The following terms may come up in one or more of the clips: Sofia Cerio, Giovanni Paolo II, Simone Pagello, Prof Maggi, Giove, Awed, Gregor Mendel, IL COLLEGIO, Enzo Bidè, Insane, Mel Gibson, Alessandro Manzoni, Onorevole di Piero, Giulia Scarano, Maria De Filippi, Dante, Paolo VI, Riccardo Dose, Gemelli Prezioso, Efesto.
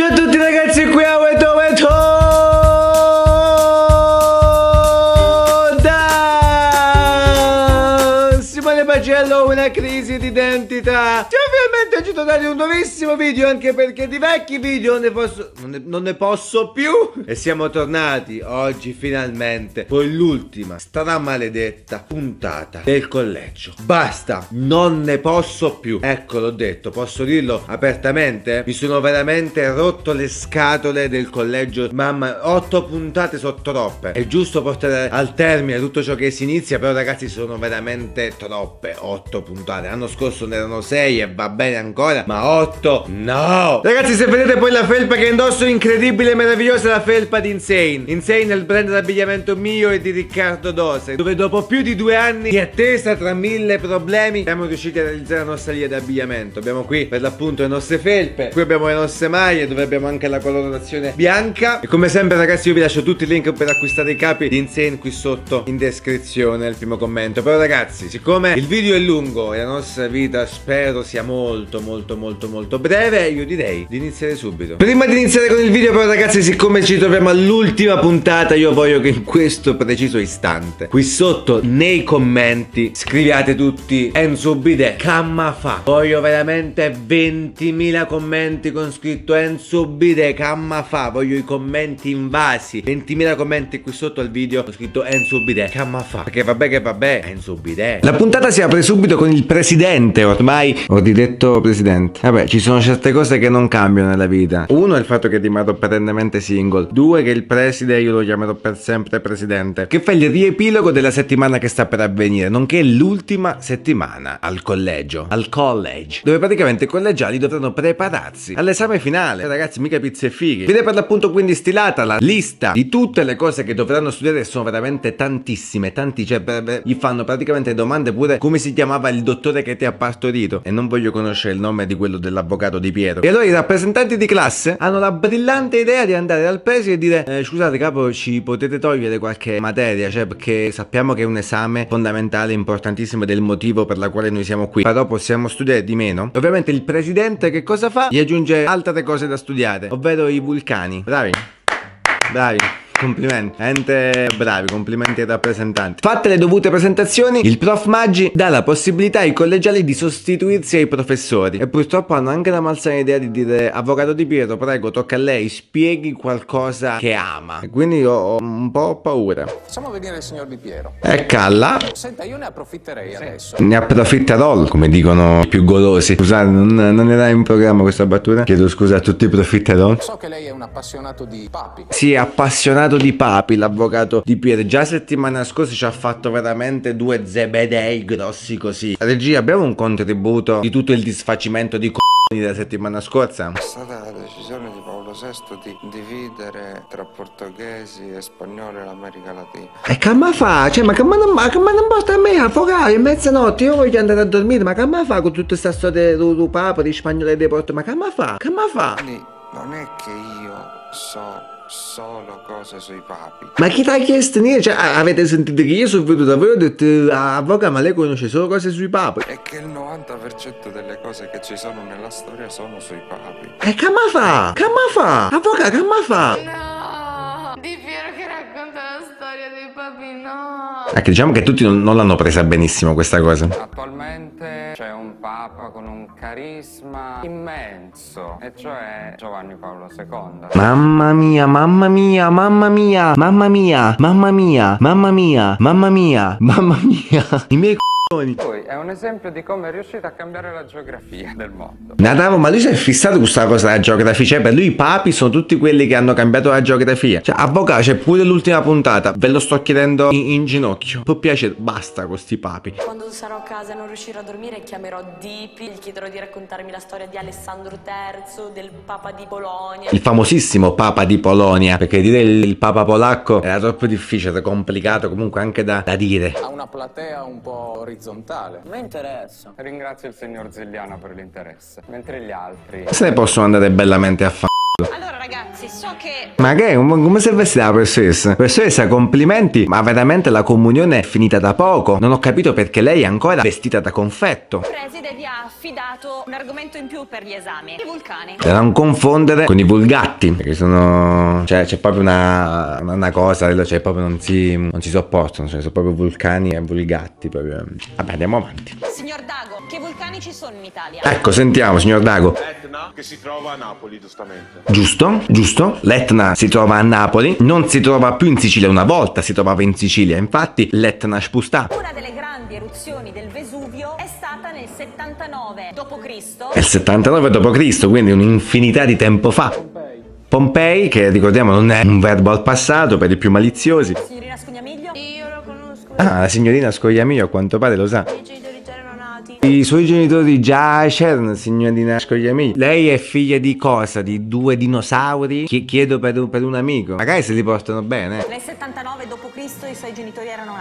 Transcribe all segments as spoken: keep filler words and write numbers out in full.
Ciao a tutti ragazzi, qui è Awed da Simone Pagello, una crisi di identità. Ci ho finalmente aggiunto a dare un nuovissimo video, anche perché di vecchi video ne posso, non, ne, non ne posso più. E siamo tornati oggi finalmente con l'ultima stramaledetta puntata del collegio. Basta, non ne posso più. Ecco, l'ho detto, posso dirlo apertamente. Mi sono veramente rotto le scatole del collegio. Mamma, otto puntate sono troppe. È giusto portare al termine tutto ciò che si inizia, però ragazzi sono veramente troppe otto puntate. L'anno scorso ne erano sei e va bene ancora, ma otto no! Ragazzi, se vedete poi la felpa che indosso, incredibile e meravigliosa, la felpa di Insane. Insane è il brand d'abbigliamento mio e di Riccardo Dose, dove dopo più di due anni di attesa tra mille problemi siamo riusciti a realizzare la nostra linea di abbigliamento. Abbiamo qui per l'appunto le nostre felpe, qui abbiamo le nostre maglie dove abbiamo anche la colorazione bianca. E come sempre ragazzi io vi lascio tutti i link per acquistare i capi di Insane qui sotto in descrizione, nel primo commento. Però ragazzi, siccome il video è lungo e la nostra vita spero sia molto molto molto molto breve, io direi di iniziare subito. Prima di iniziare con il video però ragazzi, siccome ci troviamo all'ultima puntata, io voglio che in questo preciso istante qui sotto nei commenti scriviate tutti Enzo Bidè camma fa. Voglio veramente ventimila commenti con scritto Enzo Bidè camma fa. Voglio i commenti invasi, ventimila commenti qui sotto al video con scritto Enzo Bidè camma fa. Perché vabbè che vabbè, Enzo Bidè. La puntata si apre subito con il presidente. Ormai ho detto presidente. Vabbè, ci sono certe cose che non cambiano nella vita. Uno è il fatto che rimarrò perennemente single. Due, che il preside io lo chiamerò per sempre presidente. Che fa il riepilogo della settimana che sta per avvenire, nonché l'ultima settimana al collegio, al college, dove praticamente i collegiali dovranno prepararsi all'esame finale. Ragazzi, mica pizze fighe. Viene per l'appunto quindi stilata la lista di tutte le cose che dovranno studiare. Sono veramente tantissime, tanti, cioè beh, beh, gli fanno praticamente domande pure come si chiamava il dottore che ti ha partorito. E non voglio conoscere il nome di quello dell'avvocato di Piero. E allora i rappresentanti di classe hanno la brillante idea di andare dal preside e dire eh, scusate capo, ci potete togliere qualche materia, cioè perché sappiamo che è un esame fondamentale, importantissimo, ed è il motivo per la quale noi siamo qui, però possiamo studiare di meno. Ovviamente il presidente che cosa fa? Gli aggiunge altre cose da studiare, ovvero i vulcani. Bravi, bravi, complimenti, ente bravi, complimenti ai rappresentanti. Fatte le dovute presentazioni, il prof Maggi dà la possibilità ai collegiali di sostituirsi ai professori. E purtroppo hanno anche la malsana idea di dire avvocato Di Piero, prego, tocca a lei, spieghi qualcosa che ama. E quindi io ho un po' paura. Facciamo venire il signor Di Piero. E calla. Senta, io ne approfitterei adesso. Ne approfitterò, come dicono i più golosi. Scusate, non, non era in programma questa battuta. Chiedo scusa a tutti i profiterol. So che lei è un appassionato di papi. Sì, appassionato di papi l'avvocato Di Piero. Già settimana scorsa ci ha fatto veramente due zebedei grossi così. Regia, abbiamo un contributo di tutto il disfacimento di c***o della settimana scorsa? È stata la decisione di Paolo sesto di dividere tra portoghesi e spagnoli l'America Latina. E che ma fa? Cioè ma che ma non, ma che ma non basta a me a fogare in mezzanotte? Io voglio andare a dormire. Ma che ma fa con tutta questa storia di papi, di spagnoli e dei portoghesi? Ma che ma fa? Che ma fa? Quindi non è che io so solo cose sui papi. Ma chi t'ha chiesto niente? Cioè, avete sentito che io sono venuto da voi e ho detto avvocato, ma lei conosce solo cose sui papi? È che il novanta per cento delle cose che ci sono nella storia sono sui papi. E che ma fa? Che ma fa? Avvocato, che ma fa? No, Di Piero che racconta la storia dei papi, no. Ecco, diciamo che tutti non, non l'hanno presa benissimo questa cosa. Attualmente c'è un papa con un carisma immenso, e cioè Giovanni Paolo secondo. Mamma mia, ma Mamma mia, mamma mia, mamma mia, mamma mia, mamma mia, mamma mia, mamma mia, i miei c***oni. Poi è un esempio di come è riuscito a cambiare la geografia del mondo. Nadavo, ma lui si è fissato con questa cosa della geografia, cioè per lui i papi sono tutti quelli che hanno cambiato la geografia. Cioè avvocato, c'è pure l'ultima puntata, ve lo sto chiedendo in, in ginocchio. Per piacere, basta con sti papi. Quando sarò a casa e non riuscirò a dormire chiamerò Dipi, gli chiederò di raccontarmi la storia di Alessandro terzo, del papa di Polonia. Il famosissimo papa di Polonia. Perché dire il papa polacco era troppo difficile, complicato comunque anche da, da dire. Ha una platea un po' orizzontale. Mi interessa. Ringrazio il signor Zigliano per l'interesse, mentre gli altri se ne possono andare bellamente a f***o. Allora ragazzi, so che... Ma che? Come si è vestita la professoressa? Professoressa, complimenti, ma veramente la comunione è finita da poco. Non ho capito perché lei è ancora vestita da confetto. Il preside vi ha affidato un argomento in più per gli esami, i vulcani. Da non confondere con i vulgatti, perché sono... Cioè, c'è proprio una... una cosa, cioè proprio non si... non si sopportano, cioè sono proprio vulcani e vulgatti, proprio... Vabbè, andiamo avanti. Signor Dago, che vulcani ci sono in Italia? Ecco, sentiamo, signor Dago. L'Etna, che si trova a Napoli, giustamente. Giusto, giusto. L'Etna si trova a Napoli, non si trova più in Sicilia. Una volta si trovava in Sicilia, infatti l'Etna spustà. Una delle grandi eruzioni del Vesuvio è stata nel settantanove dopo Cristo. È il settantanove dopo Cristo, quindi un'infinità di tempo fa. Pompei. Pompei, che ricordiamo non è un verbo al passato per i più maliziosi. La signorina Scogliamiglio? Io lo conosco. Ah, la signorina Scogliamiglio a quanto pare lo sa. I suoi genitori già c'erano, signorina Scogliamiglio. Lei è figlia di cosa? Di due dinosauri? Che chiedo per un, per un amico. Magari se li portano bene. Nel settantanove dopo Cristo i suoi genitori erano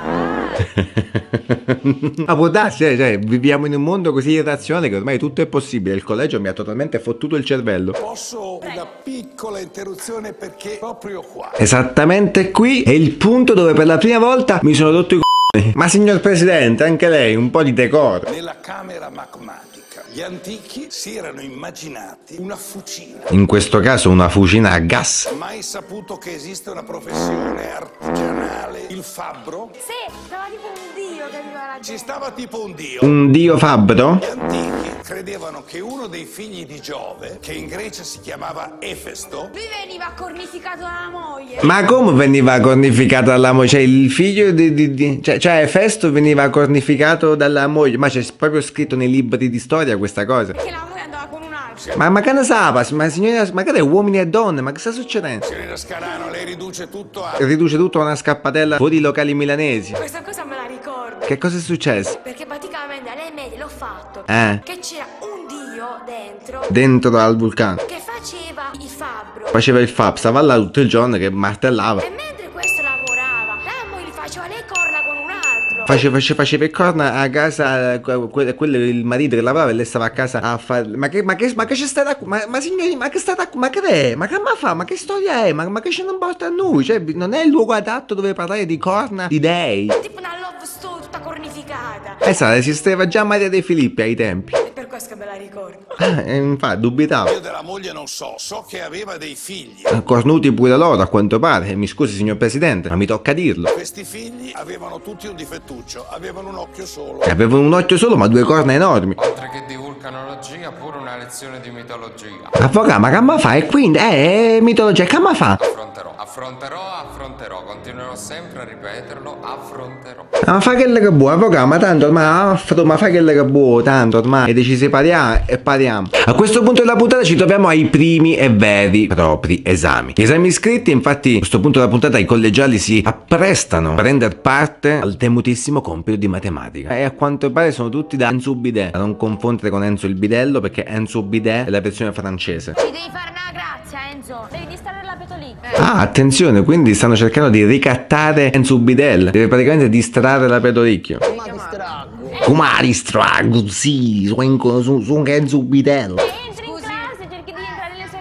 nati. Ma può darsi, eh, cioè, viviamo in un mondo così irrazionale che ormai tutto è possibile. Il collegio mi ha totalmente fottuto il cervello. Posso una piccola interruzione perché proprio qua. Esattamente qui è il punto dove per la prima volta mi sono rotto i c***o. Ma signor Presidente, anche lei, un po' di decoro. Nella camera magmatica, gli antichi si erano immaginati una fucina. In questo caso una fucina a gas. Mai saputo che esiste una professione artigianale, il fabbro? Sì, stava tipo un dio che arrivava la gente. Ci stava tipo un dio. Un dio fabbro? Gli antichi credevano che uno dei figli di Giove, che in Grecia si chiamava Efesto, lui veniva cornificato dalla moglie. Ma come veniva cornificato dalla moglie? Cioè il figlio di... di, di cioè, cioè Efesto veniva cornificato dalla moglie, ma c'è proprio scritto nei libri di storia questa cosa. Perché la moglie andava con un'altra. Ma, ma che ne sa, ma signora, ma che è uomini e donne, ma che sta succedendo? Signorina Scarano, lei riduce tutto a... Riduce tutto a una scappatella fuori i locali milanesi. Questa cosa me la ricordo. Che cosa è successo? Perché praticamente a lei media l'ho fatto. Eh. Che c'era un dio dentro. Dentro al vulcano. Che faceva il fabbro. Faceva il fabbro, stava là tutto il giorno che martellava. E mentre questo lavorava, la moglie faceva le corna con un altro. Faceva, faceva il corna a casa, quello, quello il marito che lavorava e lei stava a casa a fare... Ma che, ma che, ma che c'è stata... Ma, ma signori, ma che è stata... Ma che è? Ma che ma fa? Ma che storia è? Ma, ma che ce ne importa a noi? Cioè, non è il luogo adatto dove parlare di corna di dei. Tipo una love story tutta cornificata. Esatto, esisteva già Maria De Filippi ai tempi. Che me la ricordo. Ah, infatti dubitavo. Io della moglie non so, so che aveva dei figli. Cornuti pure loro a quanto pare. Mi scusi signor Presidente, ma mi tocca dirlo. Questi figli avevano tutti un difettuccio. Avevano un occhio solo. Avevano un occhio solo ma due corna enormi. Oltre che di vulcanologia pure una lezione di mitologia. Avvocato, ma che ma fa? E quindi eh, mitologia che ma fa? Affronterò, affronterò, affronterò. Continuerò sempre a ripeterlo. Affronterò. Ma fa che le che buo, avvocato, ma tanto ormai affro, ma fa che le che buo, tanto ormai è decisivo. Pariamo e pariamo. A questo punto della puntata ci troviamo ai primi e veri propri esami. Gli esami iscritti, infatti, a questo punto della puntata i collegiali si apprestano a prendere parte al temutissimo compito di matematica. E a quanto pare sono tutti da Enzo Bidè, da non confondere con Enzo il bidello, perché Enzo Bidè è la versione francese. Ci devi fare una grazia, Enzo. Devi distrarre la petolina. Ah, attenzione, quindi stanno cercando di ricattare Enzo Bidè. Deve praticamente distrarre la pedolicchio. Ma distrarre. Comari strago, sì, sono che Enzo Bidè. Entri in classe, cerchi di entrare nelle sue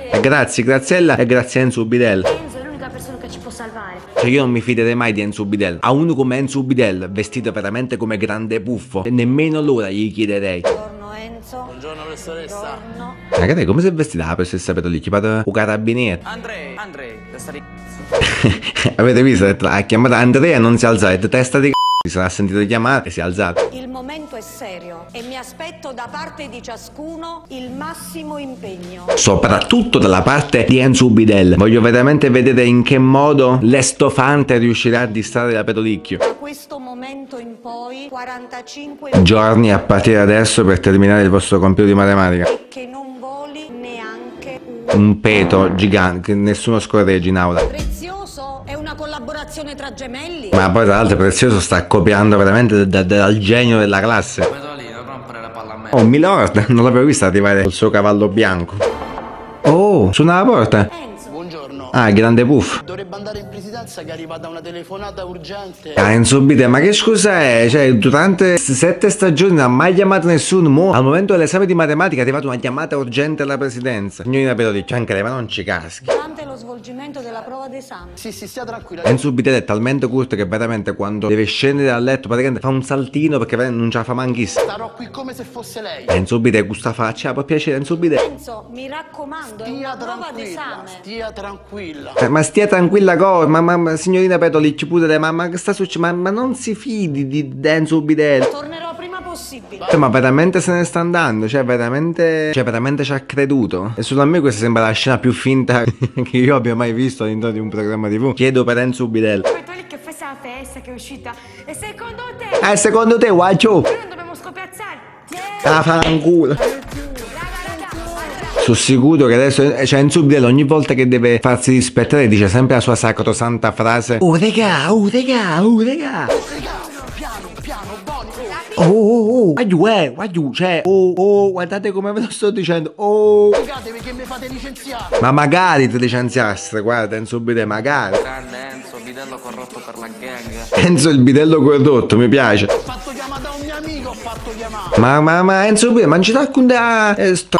grazie. Grazie, Graziella e grazie Enzo Bidè. Enzo è l'unica persona che ci può salvare. Cioè io non mi fiderei mai di Enzo Bidè. A uno come Enzo Bidè, vestito veramente come grande buffo, e nemmeno l'ora gli chiederei. Buongiorno Enzo. Buongiorno professoressa. Buongiorno. Ragazzi, come si è vestita la professoressa Petolini? Chiamata un carabiniere. Andrei, Andrei, testa di c***o. Avete visto? Ha chiamato Andrea e non si è alzato, testa di c***o. Si sarà sentito chiamare e si è alzato. Il momento è serio e mi aspetto da parte di ciascuno il massimo impegno. Soprattutto dalla parte di Enzo Bidè. Voglio veramente vedere in che modo l'estofante riuscirà a distrarre la pedolicchio. Da questo momento in poi quarantacinque giorni a partire adesso per terminare il vostro compito di matematica. E che non voli neanche un, un peto gigante che nessuno scorreggi in aula. Prezioso è una collaborazione tra gemelli. Ma poi tra l'altro Prezioso sta copiando veramente da, da, dal genio della classe. Oh milord, non l'avevo vista arrivare col suo cavallo bianco. Oh, suona la porta. Enzo. Buongiorno. Buongiorno. Ah, grande puff. Dovrebbe andare in presidenza che è arrivata una telefonata urgente. Ah, Enzo Bidè, ma che scusa è? Cioè, durante sette stagioni non ha mai chiamato nessuno. Mo, al momento dell'esame di matematica è arrivata una chiamata urgente alla presidenza. Signorina Piero dice anche lei, ma non ci caschi. Durante lo svolgimento della prova d'esame. Sì, sì, stia tranquilla. Enzo Bidè è talmente curto che veramente quando deve scendere dal letto praticamente fa un saltino perché non ce la fa manchissimo. Starò qui come se fosse lei. Enzo Bidè, questa faccia, può piacere Enzo Bidè. Enzo, mi raccomando, stia è una prova d'esame. Stia tranquilla. Eh, ma stia tranquilla cosa? Ma, ma, ma signorina Petoli, ci pute, ma, ma che sta succedendo? Ma, ma non si fidi di Enzo Bidè. Tornerò prima possibile. Cioè, ma veramente se ne sta andando, cioè veramente, cioè veramente ci ha creduto. E secondo me questa sembra la scena più finta che io abbia mai visto all'interno di un programma tivù. Chiedo per Enzo Bidè. Petoli, che festa la festa che è uscita? E secondo te? Eh, secondo te, guaccio? Noi non dobbiamo scopiazzare. Ah, fanculo. Sono sicuro che adesso, cioè Enzo Bidè ogni volta che deve farsi rispettare dice sempre la sua sacrosanta frase. Oh regà, oh regà, oh regà. Oh regà, piano, piano, buono. Oh oh oh, guaggiù eh, guaggiù, cioè. Oh oh, guardate come ve lo sto dicendo. Oh. Spiegatevi che mi fate licenziare. Ma magari ti licenziaste, guarda Enzo Bidè, magari. Grande Enzo, il bidello corrotto per la gang. Enzo il bidello corrotto, mi piace. Ho fatto chiamata a un mio amico, ho fatto chiamata. Ma ma ma Enzo Bidè, ma non ci dà alcun da... Eh, sto...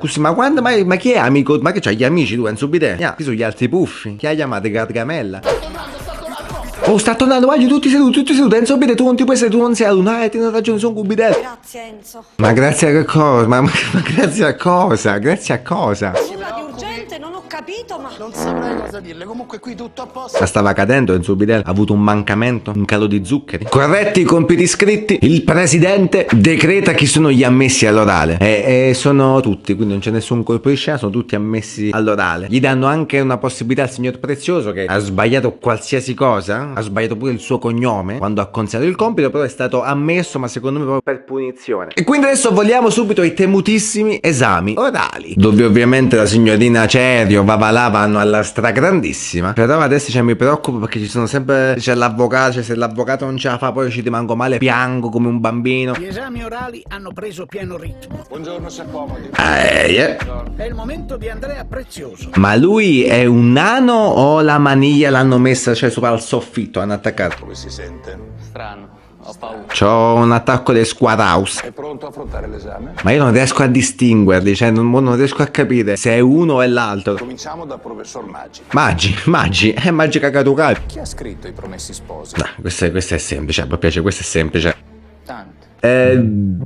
Così, ma quando ma, ma chi è amico? Ma che c'hai gli amici tu Enzo Bidè? Yeah, chi sono gli altri puffi? Chi ha chiamato Gargamella? Sta tornando, sta tornando. Oh, sta tornando, voglio tutti seduti, tutti seduti. Enzo Bidè, tu non ti puoi sedere, tu non sei allunato, ti hai ragione, sono un Bidè. Grazie Enzo. Ma grazie a che cosa? Ma, ma, ma grazie a cosa? Grazie a cosa? Nulla di urgente, non ho capito, ma non saprei cosa dirle. Comunque qui tutto a posto. La stava cadendo Enzo Bidè, ha avuto un mancamento, un calo di zuccheri. Corretti i compiti scritti, il presidente decreta chi sono gli ammessi all'orale. E, e sono tutti, quindi non c'è nessun colpo di scena, sono tutti ammessi all'orale. Gli danno anche una possibilità al signor Prezioso che ha sbagliato qualsiasi cosa, ha sbagliato pure il suo cognome quando ha consegnato il compito, però è stato ammesso, ma secondo me proprio per punizione. E quindi adesso vogliamo subito ai temutissimi esami orali, dove ovviamente la signorina Cerio Vavalà vanno alla stragrandissima. Però adesso cioè, mi preoccupo perché ci sono sempre c'è l'avvocato, cioè se l'avvocato non ce la fa poi ci rimango male, piango come un bambino. Gli esami orali hanno preso pieno ritmo. Buongiorno, si accomodi. Eh, yeah. Buongiorno. È il momento di Andrea Prezioso. Ma lui è un nano o la maniglia l'hanno messa cioè sopra al soffitto, hanno attaccato? Come si sente? Strano. Ho paura. C'ho un attacco di squadhouse. È pronto a affrontare l'esame? Ma io non riesco a distinguerli, cioè non, non riesco a capire se è uno o è l'altro. Cominciamo dal professor Maggi. Maggi, Maggi, è Maggi Cacatucali. Chi ha scritto I Promessi Sposi? No, questo è, questo è semplice, mi piace, questo è semplice. Dante. Eh,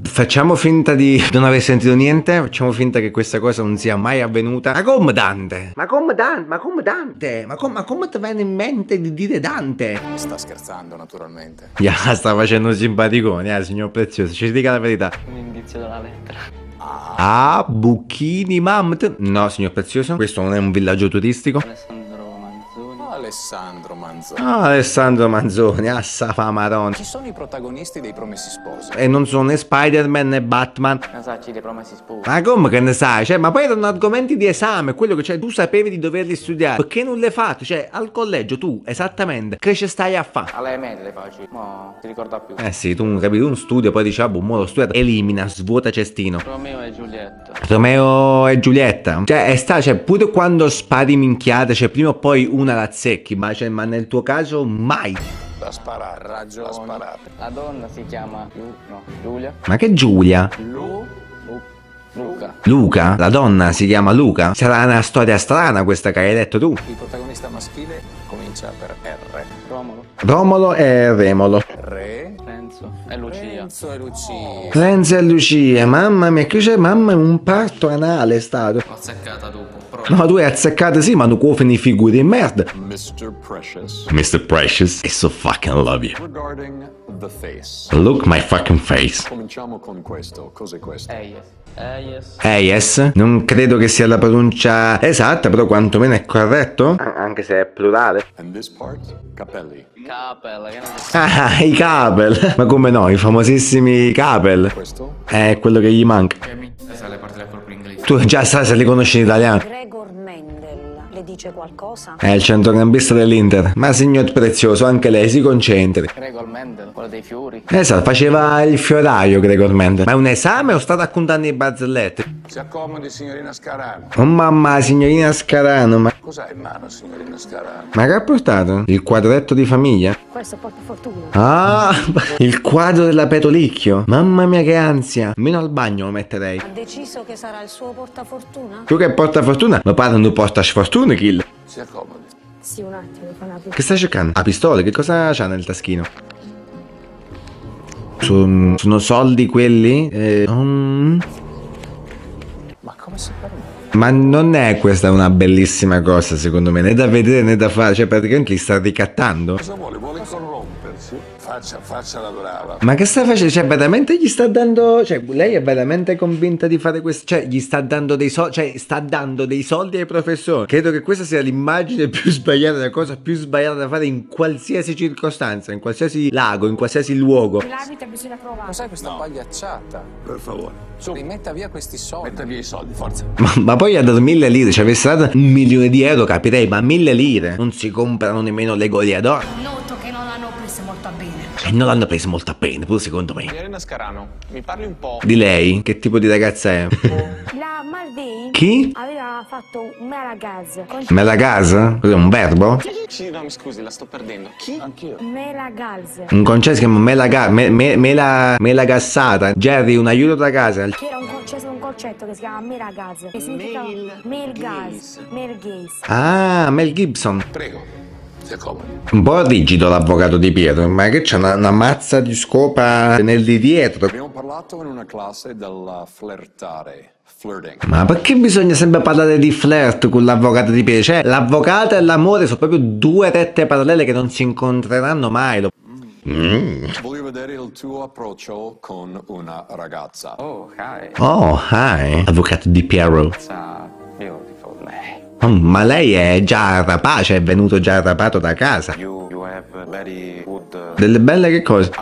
facciamo finta di non aver sentito niente, facciamo finta che questa cosa non sia mai avvenuta. Ma come Dante? Ma come Dante? Ma come Dante? Ma come com ti viene in mente di dire Dante? Sta scherzando naturalmente. Ya, yeah, sta facendo un simpaticone, eh, signor Prezioso, ci dica la verità. Un indizio dalla lettera. Ah, Bucchini Mamt. No, signor Prezioso, questo non è un villaggio turistico. Alessandro Manzoni. Ah, Alessandro Manzoni, assa fa maron. Chi sono i protagonisti dei Promessi Sposi? E non sono né Spider-Man né Batman. Non so, dei Promessi Sposi. Ma come che ne sai? Cioè, ma poi erano argomenti di esame, quello che cioè, tu sapevi di doverli studiare. Perché non l'hai fatto? Cioè, al collegio tu, esattamente, che ci stai a fare? Alle medie le faccio, ma ti ricorda più. Eh sì, tu non capisci, un studio, poi dici, ah, boh, mo l'ho studiato. Elimina, svuota cestino. Romeo e Giulietta. Romeo e Giulietta. Cioè, è sta, cioè, pure quando spari minchiate, cioè, prima o poi una razzetta. Ma, cioè, ma nel tuo caso mai. La sparare, ragione. La sparare. La donna si chiama Lu, no, Giulia. Ma che Giulia? Lu, Lu, Luca. Luca? La donna si chiama Luca? Sarà una storia strana questa che hai detto tu. Il protagonista maschile comincia per R. Romolo. Romolo e Remolo. Re. Renzo e Lucia. Renzo e Lucia. Renzo e Lucia. Mamma mia, che c'è? Mamma, un parto anale è stato. L'ho azzeccata dopo. No, tu hai azzeccato sì, ma non cuofini figure di merda. mister Precious. mister Precious, I so fucking love you. Regarding the face. Look my fucking face. Cominciamo con questo. Cos'è questo? Eyes. Eyes. Eyes. Non credo che sia la pronuncia esatta, però quantomeno è corretto. An anche se è plurale. And this part? Capelli. Capel. Ah, i capel. Ma come no, i famosissimi capel. Questo? È quello che gli manca. Tu già sai se li conosci in italiano. Gregor Mendel, le dice qualcosa? È il centrocampista dell'Inter. Ma signor Prezioso, anche lei si concentri. Gregor Mendel, quello dei fiori. Esatto, faceva il fioraio Gregor Mendel. Ma è un esame o sta raccontando i barzellette? Si accomodi, signorina Scarano. Oh mamma, signorina Scarano, ma... Cos'ha in mano, signorina Scarano? Ma che ha portato? Il quadretto di famiglia? Questo porta fortuna. Ah, il quadro della Perolicchio. Mamma mia che ansia. Meno al bagno lo metterei. Ha deciso che sarà il suo portafortuna? Più che portafortuna, lo parla un porta sfortuna, kill. Si accomodi. Sì, un attimo, fa una... Che stai cercando? A pistola, che cosa c'ha nel taschino? Sono, sono soldi quelli? Eh, um... Ma come si parla? Ma non è questa una bellissima cosa, secondo me, né da vedere né da fare, cioè praticamente li sta ricattando. Cosa vuole? Vuole corrompersi? Faccia, faccia la brava. Ma che sta facendo? Cioè veramente gli sta dando, cioè lei è veramente convinta di fare questo, cioè gli sta dando dei soldi, cioè sta dando dei soldi ai professori. Credo che questa sia l'immagine più sbagliata, la cosa più sbagliata da fare in qualsiasi circostanza, in qualsiasi lago, in qualsiasi luogo. L'arbitro bisogna provare. Cos'è questa no. pagliacciata? Per favore. Su, rimetta via questi soldi. Metta via i soldi, forza. Ma, ma poi ha dato mille lire, ci avesse dato un milione di euro, capirei, ma mille lire non si comprano nemmeno le goleador. Noto che non l'hanno presa molto a bene. E non l'hanno presa molto a bene, pure secondo me. Signorina Scarano, mi parli un po'. Di lei? Che tipo di ragazza è? La Maldini. Chi? Aveva fatto Melagaz. Melagaz? Cos'è, un verbo? Sì, no, mi scusi, la sto perdendo. Chi? Anch'io. Melagaz. Un concesso che si chiama Melagaz. Me, me, mela, melagassata. Jerry, un aiuto da casa. C'era un concetto, un concetto che si chiama Melagaz. Che significa Mel, Mel Gaz. Mel Gaze. Ah, Mel Gibson. Prego. Un po' rigido l'avvocato Di Piero, ma che c'è una, una mazza di scopa nel di dietro. Abbiamo parlato in una classe del flirtare. Flirting. Ma perché bisogna sempre parlare di flirt con l'avvocato Di Piero? Cioè, l'avvocato e l'amore sono proprio due rette parallele che non si incontreranno mai. Lo... Mm. Voglio vedere il tuo approccio con una ragazza. Oh, hi. Oh, hi. Avvocato Di Piero. Oh, ma lei è già rapace, è venuto già rapato da casa. You, you have very good... Delle belle che cose?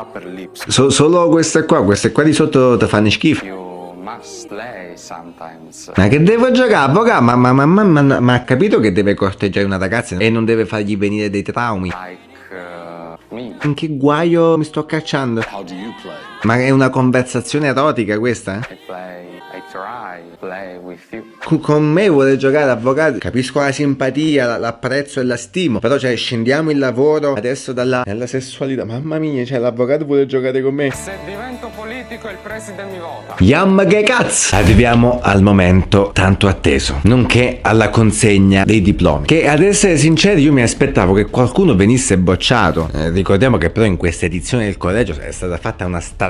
So, solo queste qua, queste qua di sotto ti fanno schifo. You must play sometimes. Ma che devo giocare, avvocato? Ma, ma, ma, ma, ma, ma ha capito che deve corteggiare una ragazza e non deve fargli venire dei traumi? Like, uh, me. In che guaio mi sto cacciando? How do you play? Ma è una conversazione erotica questa? I play. I try, play with you. Con me vuole giocare avvocato. Capisco la simpatia, l'apprezzo e la stimo. Però cioè scendiamo il lavoro adesso dalla, dalla sessualità. Mamma mia, cioè l'avvocato vuole giocare con me. Se divento politico il presidente mi vota. Yam che cazzo. Arriviamo al momento tanto atteso, nonché alla consegna dei diplomi, che ad essere sinceri io mi aspettavo che qualcuno venisse bocciato. eh, Ricordiamo che però in questa edizione del collegio è stata fatta una strage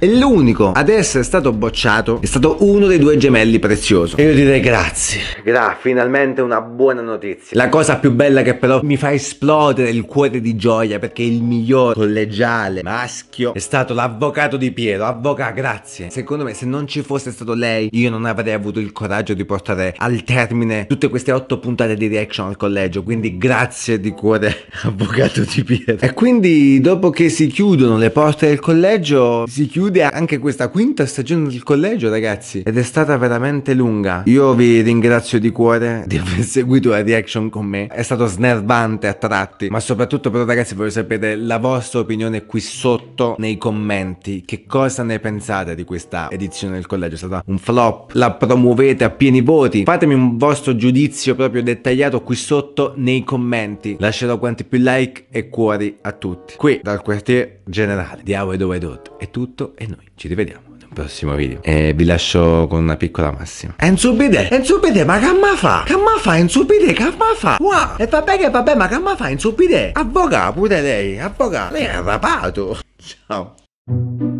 e l'unico ad essere stato bocciato è stato un uno dei due gemelli prezioso. E io direi grazie. Gra, finalmente una buona notizia. La cosa più bella che però mi fa esplodere il cuore di gioia, perché il miglior collegiale maschio è stato l'avvocato Di Piero. Avvocato, grazie. Secondo me se non ci fosse stato lei, io non avrei avuto il coraggio di portare al termine tutte queste otto puntate di reaction al collegio. Quindi grazie di cuore avvocato Di Piero. E quindi dopo che si chiudono le porte del collegio, si chiude anche questa quinta stagione del collegio, ragazzi. Ed è stata veramente lunga. Io vi ringrazio di cuore di aver seguito la reaction con me. È stato snervante a tratti, ma soprattutto però ragazzi voglio sapere la vostra opinione qui sotto nei commenti. Che cosa ne pensate di questa edizione del collegio? È stata un flop? La promuovete a pieni voti? Fatemi un vostro giudizio proprio dettagliato qui sotto nei commenti. Lascerò quanti più like e cuori a tutti. Qui dal quartier generale di Awed è tutto e noi ci rivediamo prossimo video e vi lascio con una piccola massima. Enzo Bidè, Enzo Bidè, ma che ma fa? Che ma fa Enzo Bidè? Che ma fa? Wow. E vabbè che vabbè, ma che ma fa Enzo Bidè? Avvocato pure lei, avvocato, lei è rapato. Ciao.